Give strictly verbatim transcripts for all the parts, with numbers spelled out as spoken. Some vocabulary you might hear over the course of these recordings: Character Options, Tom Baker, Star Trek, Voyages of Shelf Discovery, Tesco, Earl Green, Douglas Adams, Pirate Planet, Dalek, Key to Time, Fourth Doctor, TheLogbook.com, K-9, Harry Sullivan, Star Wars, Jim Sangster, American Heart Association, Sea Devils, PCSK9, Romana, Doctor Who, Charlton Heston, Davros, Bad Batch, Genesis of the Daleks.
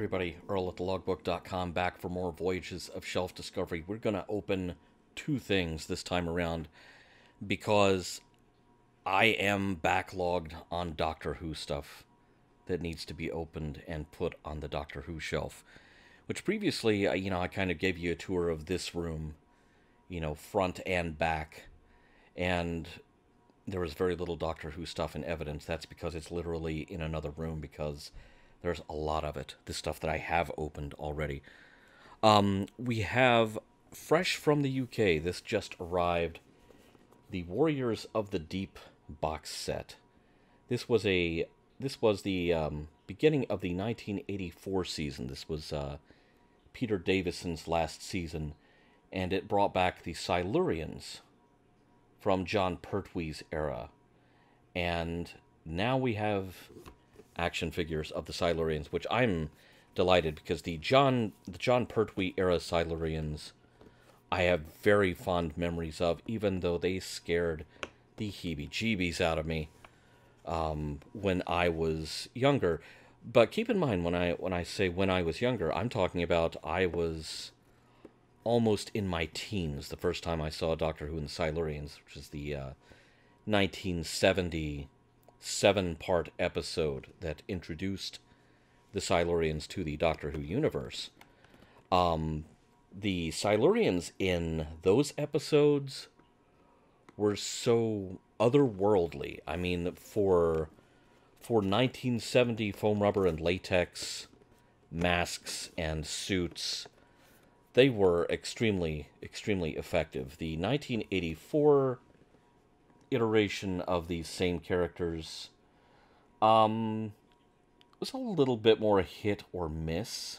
Everybody, Earl at the logbook dot com back for more Voyages of Shelf Discovery. We're going to open two things this time around because I am backlogged on Doctor Who stuff that needs to be opened and put on the Doctor Who shelf. Which previously, you know, I kind of gave you a tour of this room, you know, front and back. And there was very little Doctor Who stuff in evidence. That's because it's literally in another room because there's a lot of it, the stuff that I have opened already. Um, we have, fresh from the U K, this just arrived, the Warriors of the Deep box set. This was a, this was the um, beginning of the nineteen eighty-four season. This was uh, Peter Davison's last season, and it brought back the Silurians from John Pertwee's era. And now we have action figures of the Silurians, which I'm delighted because the John the John Pertwee era Silurians I have very fond memories of, even though they scared the heebie-jeebies out of me um, when I was younger. But keep in mind, when I when I say when I was younger, I'm talking about I was almost in my teens the first time I saw Doctor Who and the Silurians, which is the uh, nineteen seventy seven-part episode that introduced the Silurians to the Doctor Who universe. Um, the Silurians in those episodes were so otherworldly. I mean, for, for nineteen seventy foam rubber and latex masks and suits, they were extremely, extremely effective. The nineteen eighty-four iteration of these same characters um, was a little bit more hit or miss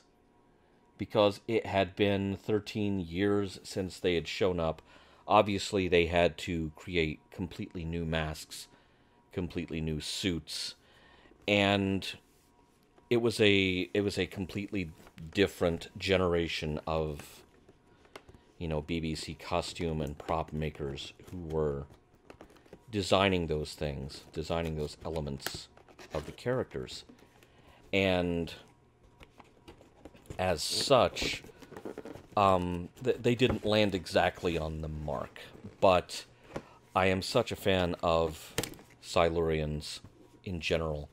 because it had been thirteen years since they had shown up. Obviously, they had to create completely new masks, completely new suits, and it was a it was a completely different generation of, you know, B B C costume and prop makers who were designing those things, designing those elements of the characters. And as such, um, th they didn't land exactly on the mark. But I am such a fan of Silurians in general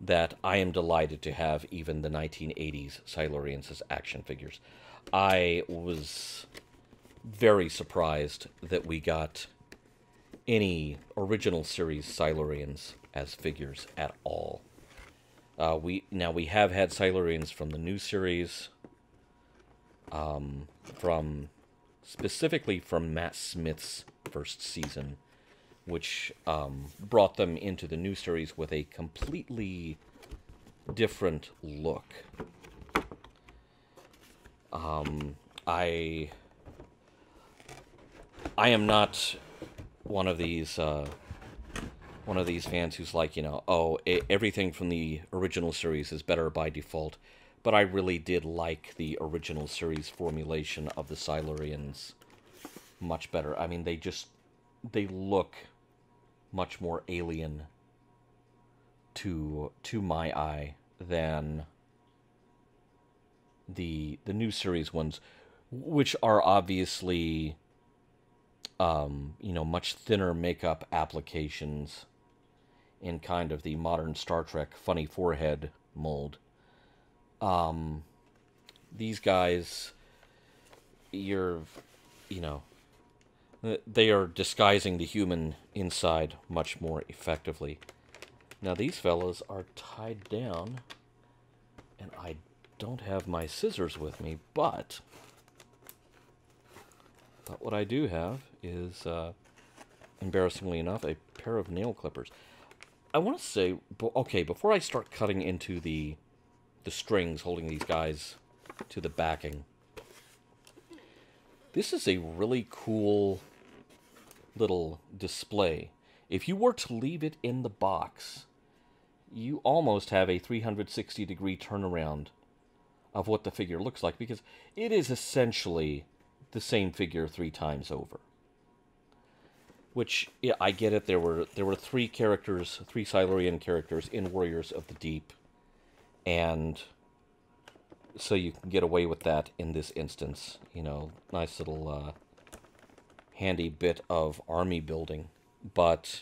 that I am delighted to have even the nineteen eighties Silurians as action figures. I was very surprised that we got any original series Silurians as figures at all. Uh, we now we have had Silurians from the new series, um, from specifically from Matt Smith's first season, which um, brought them into the new series with a completely different look. Um, I I am not one of these, uh, one of these fans who's like, you know, oh, I everything from the original series is better by default, but I really did like the original series formulation of the Silurians much better. I mean, they just, they look much more alien to, to my eye than the, the new series ones, which are obviously Um, you know, much thinner makeup applications in kind of the modern Star Trek funny forehead mold. Um, these guys, you're, you know, they are disguising the human inside much more effectively. Now, these fellas are tied down, and I don't have my scissors with me, but But what I do have is, uh, embarrassingly enough, a pair of nail clippers. I want to say, okay, before I start cutting into the the strings holding these guys to the backing, this is a really cool little display. If you were to leave it in the box, you almost have a three hundred sixty degree turnaround of what the figure looks like, because it is essentially the same figure three times over. Which, yeah, I get it. There were there were three characters, three Silurian characters in Warriors of the Deep, and so you can get away with that in this instance. You know, nice little uh, handy bit of army building. But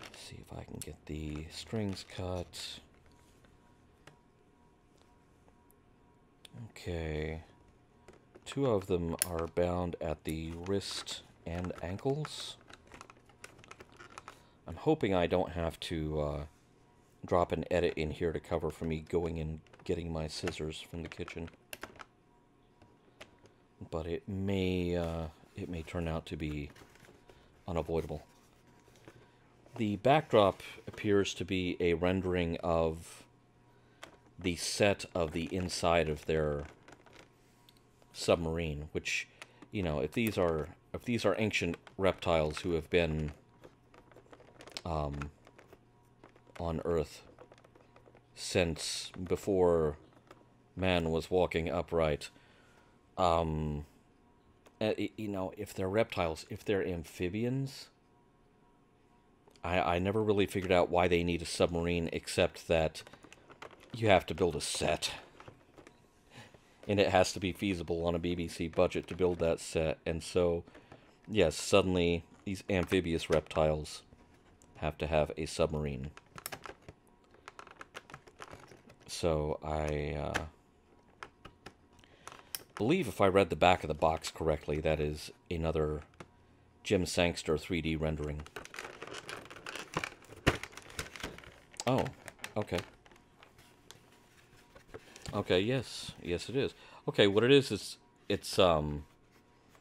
let's see if I can get the strings cut. Okay, two of them are bound at the wrist and ankles. I'm hoping I don't have to uh, drop an edit in here to cover for me going and getting my scissors from the kitchen. But it may uh, it may turn out to be unavoidable. The backdrop appears to be a rendering of the set of the inside of their submarine, which, you know, if these are if these are ancient reptiles who have been um, on Earth since before man was walking upright, um, you know, if they're reptiles, if they're amphibians, I I never really figured out why they need a submarine, except that you have to build a set. And it has to be feasible on a B B C budget to build that set. And so, yes, suddenly these amphibious reptiles have to have a submarine. So I uh, believe, if I read the back of the box correctly, that is another Jim Sangster three D rendering. Oh, okay. Okay, yes. Yes, it is. Okay, what it is is, it's, um...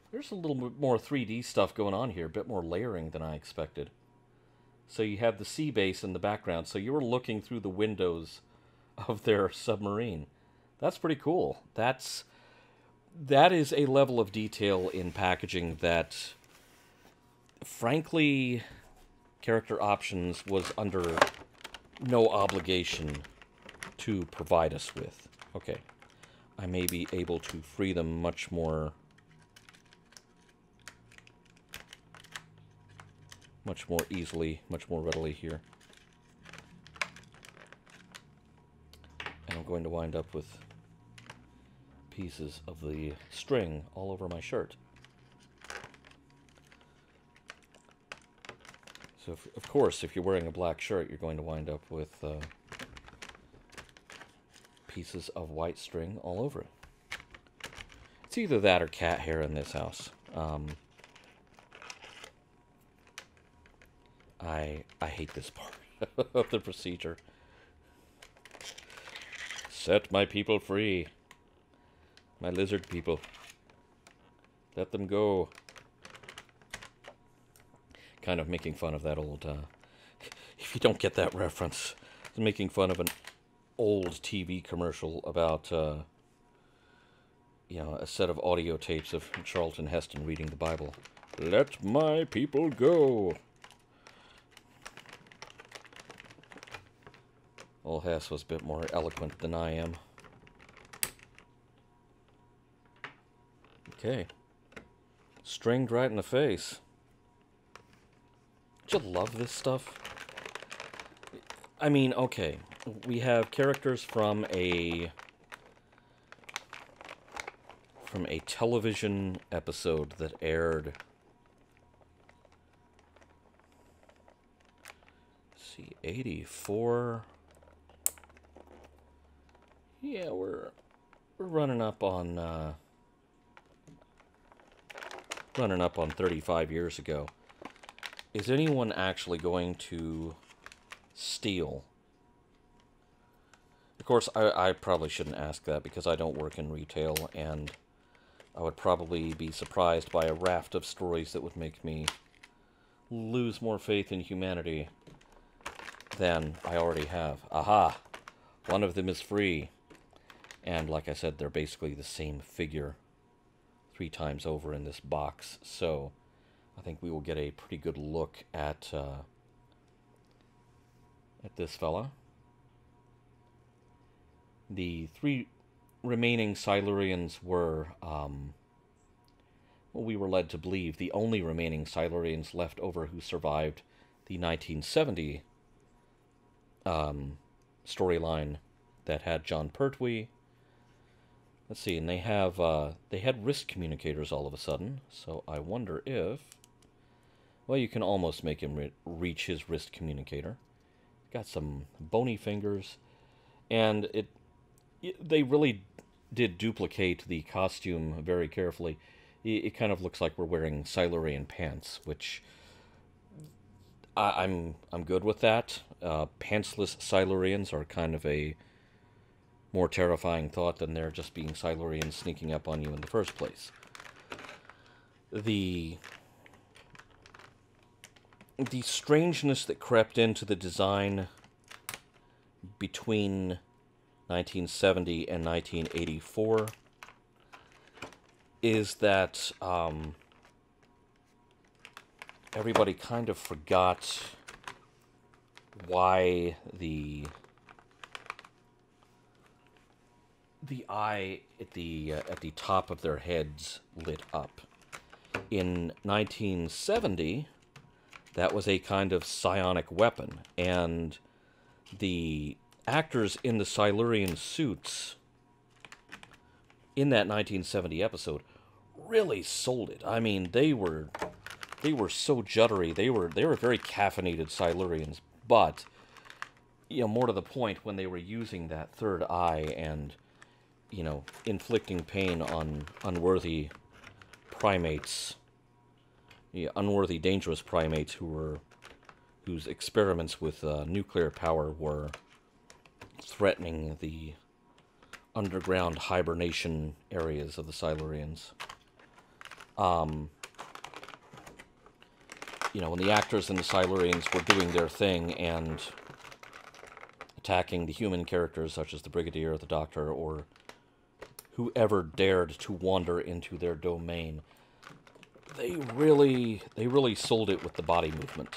there's a little bit more three D stuff going on here. A bit more layering than I expected. So you have the sea base in the background. So you were looking through the windows of their submarine. That's pretty cool. That's... that is a level of detail in packaging that, frankly, Character Options was under no obligation to provide us with. Okay, I may be able to free them much more, much more easily, much more readily here. And I'm going to wind up with pieces of the string all over my shirt. So, if, of course, if you're wearing a black shirt, you're going to wind up with uh, pieces of white string all over it. It's either that or cat hair in this house. Um, I I hate this part of the procedure. Set my people free. My lizard people. Let them go. Kind of making fun of that old... Uh, if you don't get that reference, it's making fun of an old T V commercial about, uh, you know, a set of audio tapes of Charlton Heston reading the Bible. Let my people go. Old Hess was a bit more eloquent than I am. Okay. Stringed right in the face. Don't you love this stuff? I mean, okay. We have characters from a from a television episode that aired, let's see, eighty-four. Yeah, we're we're running up on uh, running up on thirty-five years ago. Is anyone actually going to steal? Of course, I, I probably shouldn't ask that because I don't work in retail, and I would probably be surprised by a raft of stories that would make me lose more faith in humanity than I already have. Aha! One of them is free. And like I said, they're basically the same figure three times over in this box, so I think we will get a pretty good look at, uh, at this fella. The three remaining Silurians were, um, well, we were led to believe, the only remaining Silurians left over who survived the nineteen seventy um, storyline that had John Pertwee. Let's see, and they have uh, they had wrist communicators all of a sudden, so I wonder if... Well, you can almost make him re reach his wrist communicator. Got some bony fingers, and it, it they really did duplicate the costume very carefully. It, it kind of looks like we're wearing Silurian pants, which I, I'm I'm good with that. Uh, pantsless Silurians are kind of a more terrifying thought than there just being Silurians sneaking up on you in the first place. The... The strangeness that crept into the design between nineteen seventy and nineteen eighty-four is that um, everybody kind of forgot why the the eye at the uh, at the top of their heads lit up. In nineteen seventy. That was a kind of psionic weapon, and the actors in the Silurian suits in that nineteen seventy episode really sold it. I mean, they were they were so juddery. They were they were very caffeinated Silurians, but you know, more to the point, when they were using that third eye and you know, inflicting pain on unworthy primates. Yeah, unworthy, dangerous primates who were, whose experiments with uh, nuclear power were threatening the underground hibernation areas of the Silurians. Um, you know, when the actors and the Silurians were doing their thing and attacking the human characters, such as the Brigadier, the Doctor, or whoever dared to wander into their domain, They really, they really sold it with the body movement.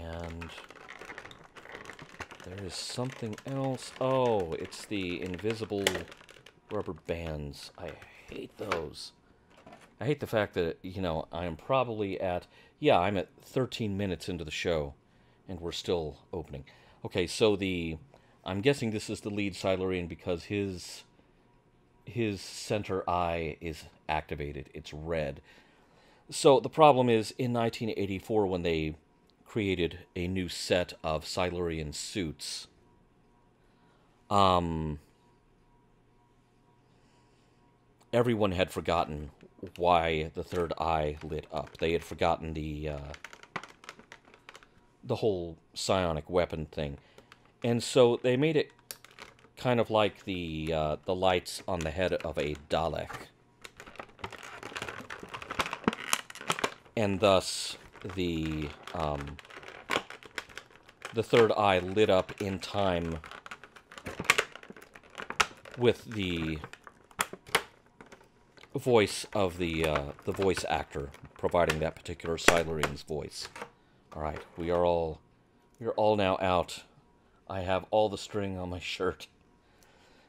And there is something else. Oh, it's the invisible rubber bands. I hate those. I hate the fact that, you know, I am probably at, yeah, I'm at thirteen minutes into the show, and we're still opening. Okay, so the, I'm guessing this is the lead Silurian because his... his center eye is activated. It's red. So the problem is, in nineteen eighty-four, when they created a new set of Silurian suits, um, everyone had forgotten why the third eye lit up. They had forgotten the, uh, the whole psionic weapon thing. And so they made it kind of like the uh, the lights on the head of a Dalek. And thus, the, um, the third eye lit up in time with the voice of the, uh, the voice actor, providing that particular Silurian's voice. Alright, we are all, we are all now out. I have all the string on my shirt.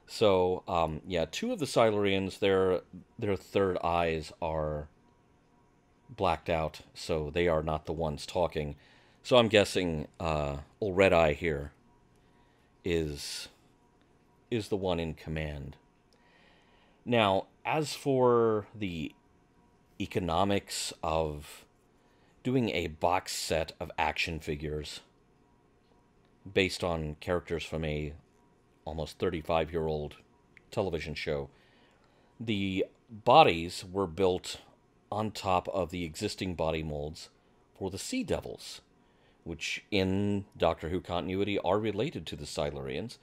So, um, yeah, two of the Silurians, their their third eyes are blacked out, so they are not the ones talking. So I'm guessing uh, old Red Eye here is, is the one in command. Now, as for the economics of doing a box set of action figures based on characters from a almost thirty-five-year-old television show, the bodies were built on top of the existing body molds for the Sea Devils, which in Doctor Who continuity are related to the Silurians,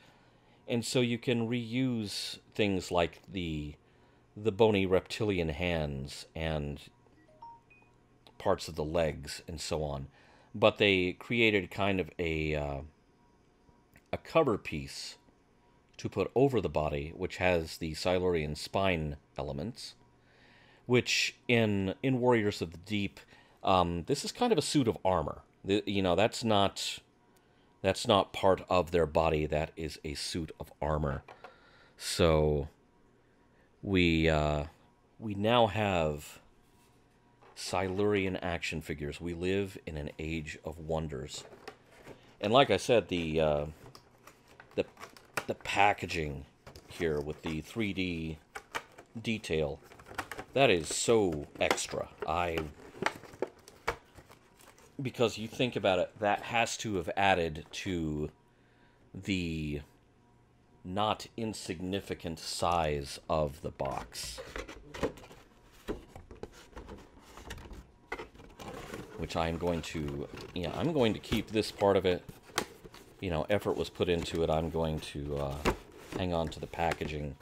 and so you can reuse things like the the bony reptilian hands and parts of the legs and so on. But they created kind of a uh, a cover piece to put over the body, which has the Silurian spine elements, which in in Warriors of the Deep, um, this is kind of a suit of armor. The, you know, that's not that's not part of their body. That is a suit of armor. So we uh, we now have Silurian action figures. We live in an age of wonders. And like I said, the uh, the, the packaging here with the three D detail, that is so extra. I... Because you think about it, that has to have added to the not insignificant size of the box. Which I'm going to, yeah, I'm going to keep this part of it. You know, effort was put into it. I'm going to uh, hang on to the packaging.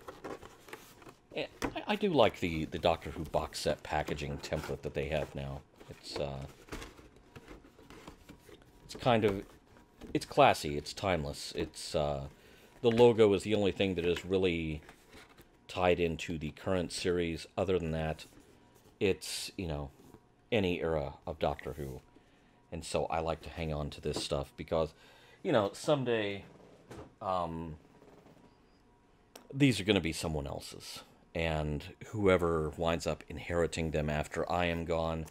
I, I do like the, the Doctor Who box set packaging template that they have now. It's... Uh, kind of, it's classy, it's timeless, it's, uh, the logo is the only thing that is really tied into the current series. Other than that, it's, you know, any era of Doctor Who, and so I like to hang on to this stuff because, you know, someday, um, these are going to be someone else's, and whoever winds up inheriting them after I am gone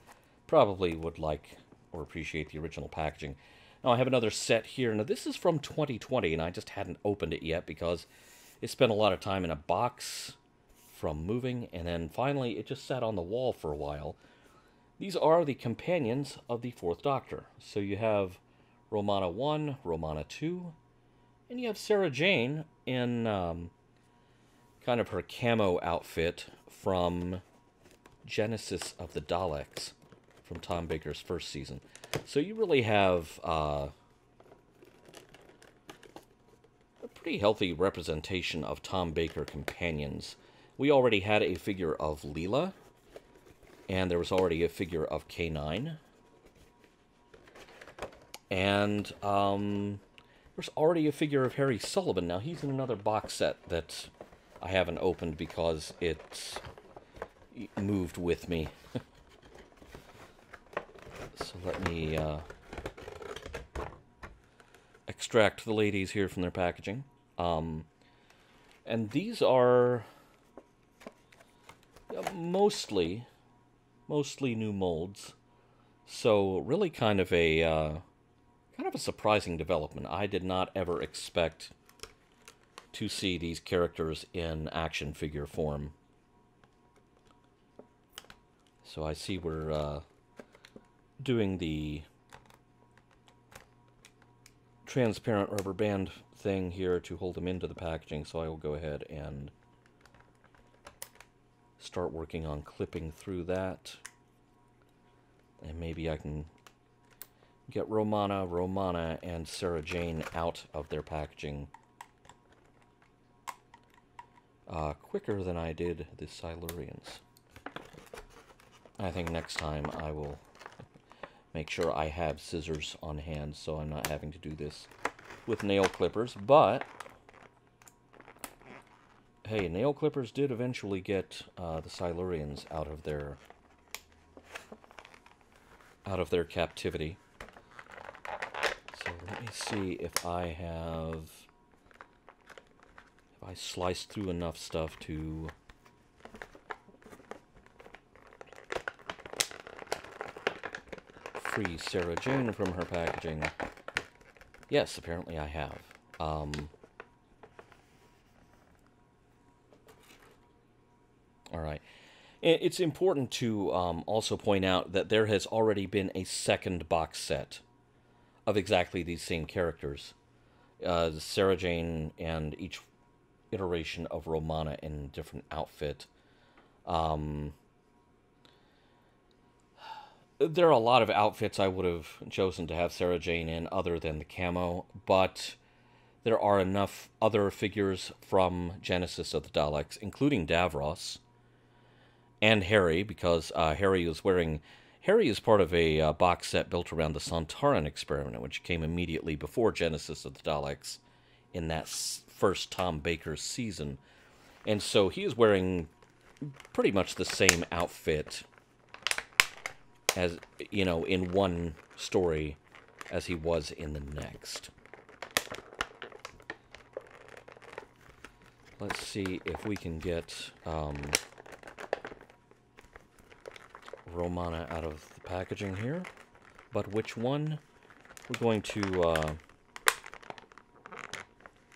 probably would like or appreciate the original packaging. Now I have another set here. Now this is from twenty twenty, and I just hadn't opened it yet because it spent a lot of time in a box from moving, and then finally it just sat on the wall for a while. These are the companions of the Fourth Doctor. So you have Romana one, Romana two, and you have Sarah Jane in um, kind of her camo outfit from Genesis of the Daleks, from Tom Baker's first season. So you really have uh, a pretty healthy representation of Tom Baker companions. We already had a figure of Leela, and there was already a figure of K nine. And um, there's already a figure of Harry Sullivan. Now he's in another box set that I haven't opened because it's moved with me. So let me uh, extract the ladies here from their packaging. Um, and these are mostly, mostly new molds. So really kind of a, uh, kind of a surprising development. I did not ever expect to see these characters in action figure form. So I see we're... Uh, doing the transparent rubber band thing here to hold them into the packaging, so I will go ahead and start working on clipping through that. And maybe I can get Romana, Romana, and Sarah Jane out of their packaging uh, quicker than I did the Silurians. I think next time I will make sure I have scissors on hand so I'm not having to do this with nail clippers. But, hey, nail clippers did eventually get uh, the Silurians out of their out of their captivity. So let me see if I have... if I sliced through enough stuff to... free Sarah Jane from her packaging. Yes, apparently I have. Um, all right. It's important to um, also point out that there has already been a second box set of exactly these same characters. Uh, Sarah Jane and each iteration of Romana in a different outfit. Um... There are a lot of outfits I would have chosen to have Sarah Jane in other than the camo, but there are enough other figures from Genesis of the Daleks, including Davros and Harry, because uh, Harry is wearing... Harry is part of a uh, box set built around the Sontaran Experiment, which came immediately before Genesis of the Daleks in that s first Tom Baker season. And so he is wearing pretty much the same outfit as, you know, in one story as he was in the next. Let's see if we can get um, Romana out of the packaging here. But which one? We're going to uh,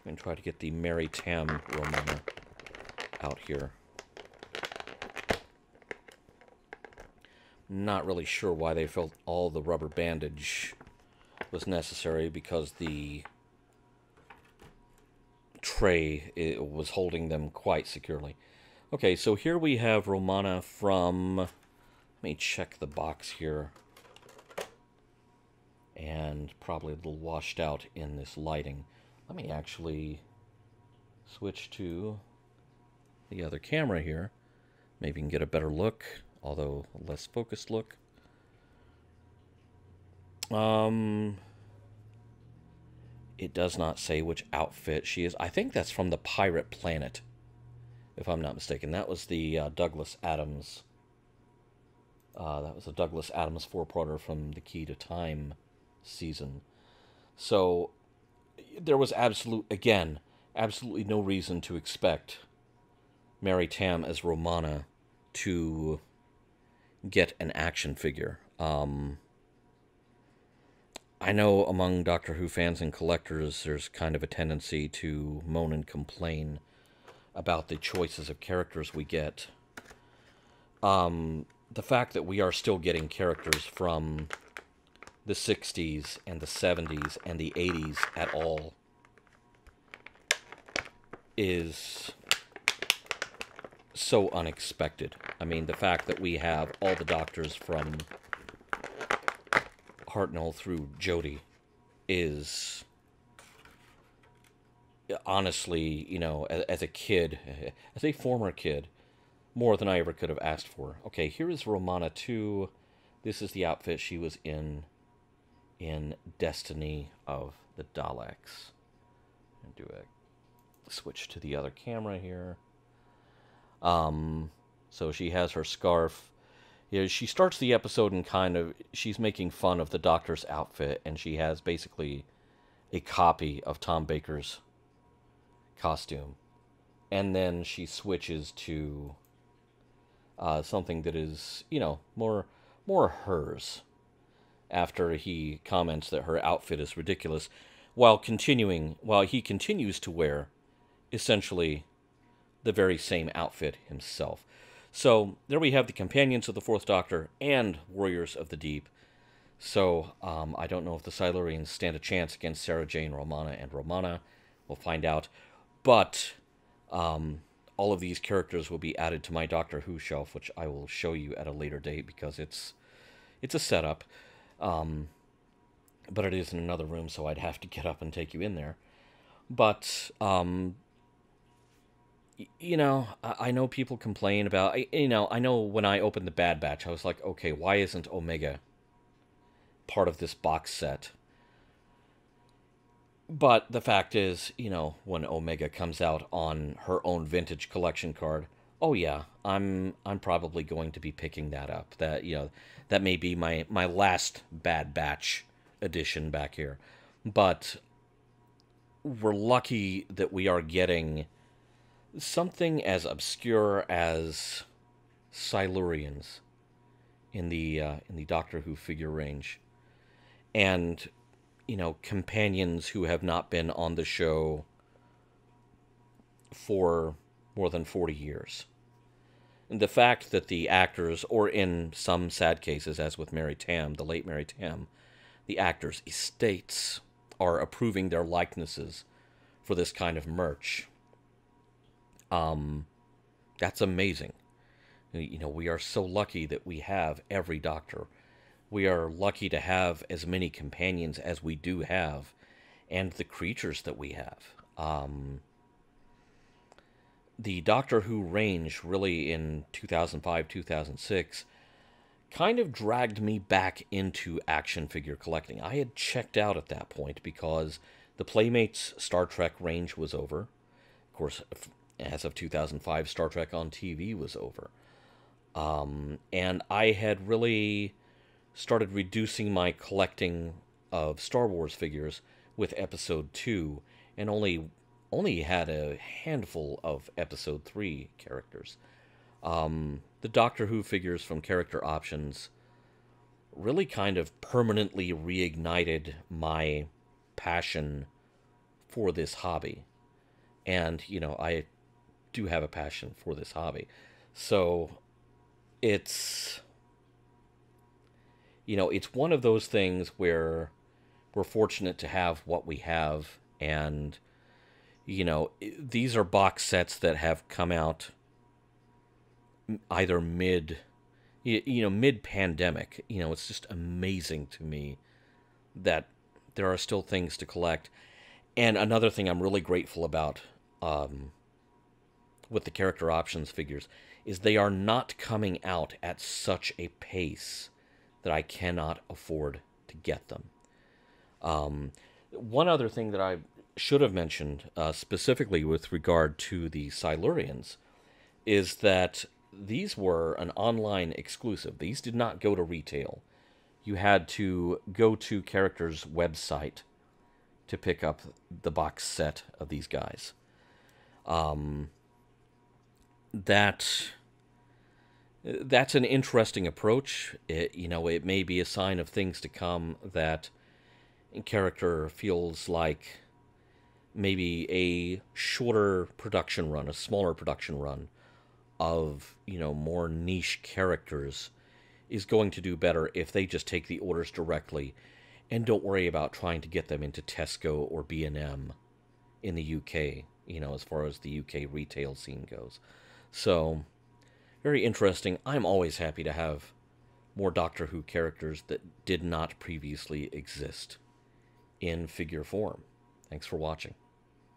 and try to get the Mary Tamm Romana out here. Not really sure why they felt all the rubber bandage was necessary, because the tray it was holding them quite securely. Okay, so here we have Romana from... Let me check the box here. And probably a little washed out in this lighting. Let me actually switch to the other camera here. Maybe we can get a better look, although a less focused look. Um, it does not say which outfit she is. I think that's from the Pirate Planet, if I'm not mistaken. That was the uh, Douglas Adams. Uh, that was the Douglas Adams four-parter from the Key to Time season. So there was absolute, again, absolutely no reason to expect Mary Tamm as Romana to get an action figure. Um, I know among Doctor Who fans and collectors, there's kind of a tendency to moan and complain about the choices of characters we get. Um, the fact that we are still getting characters from the sixties and the seventies and the eighties at all is so unexpected. I mean, the fact that we have all the doctors from Hartnell through Jodie is honestly, you know, as, as a kid, as a former kid, more than I ever could have asked for. Okay, here is Romana two. This is the outfit she was in in Destiny of the Daleks. And do a switch to the other camera here. Um, so she has her scarf. You know, she starts the episode and kind of she's making fun of the doctor's outfit, and she has basically a copy of Tom Baker's costume. And then she switches to uh, something that is, you know, more more hers, after he comments that her outfit is ridiculous, while continuing, while he continues to wear essentially the very same outfit himself. So there we have the Companions of the Fourth Doctor and Warriors of the Deep. So um, I don't know if the Silurians stand a chance against Sarah Jane, Romana, and Romana. We'll find out. But um, all of these characters will be added to my Doctor Who shelf, which I will show you at a later date because it's it's a setup. Um, but it is in another room, so I'd have to get up and take you in there. But, um, y you know, I, I know people complain about, I you know, I know when I opened the Bad Batch, I was like, okay, why isn't Omega part of this box set? But the fact is, you know, when Omega comes out on her own vintage collection card, oh yeah, I'm I'm probably going to be picking that up. That, you know, that may be my my last Bad Batch edition back here. But we're lucky that we are getting something as obscure as Silurians in the uh, in the Doctor Who figure range, and you know, companions who have not been on the show for more than forty years. And the fact that the actors, or in some sad cases, as with Mary Tamm, the late Mary Tamm, the actors' estates are approving their likenesses for this kind of merch. Um, that's amazing. You know, we are so lucky that we have every doctor. We are lucky to have as many companions as we do have, and the creatures that we have. Um... The Doctor Who range, really, in two thousand five, two thousand six, kind of dragged me back into action figure collecting. I had checked out at that point because the Playmates Star Trek range was over. Of course, as of two thousand five, Star Trek on T V was over. Um, and I had really started reducing my collecting of Star Wars figures with Episode two, and only... only had a handful of Episode three characters. Um, the Doctor Who figures from Character Options really kind of permanently reignited my passion for this hobby. And, you know, I do have a passion for this hobby. So it's, you know, it's one of those things where we're fortunate to have what we have. And, you know, these are box sets that have come out either mid, you know, mid-pandemic. You know, it's just amazing to me that there are still things to collect. And another thing I'm really grateful about um, with the Character Options figures is they are not coming out at such a pace that I cannot afford to get them. Um, one other thing that I should have mentioned uh, specifically with regard to the Silurians is that these were an online exclusive. These did not go to retail. You had to go to Character's website to pick up the box set of these guys. Um, that that's an interesting approach. It, you know, it may be a sign of things to come that Character feels like maybe a shorter production run, a smaller production run of, you know, more niche characters is going to do better if they just take the orders directly and don't worry about trying to get them into Tesco or B and M in the U K, you know, as far as the U K retail scene goes. So, very interesting. I'm always happy to have more Doctor Who characters that did not previously exist in figure form. Thanks for watching.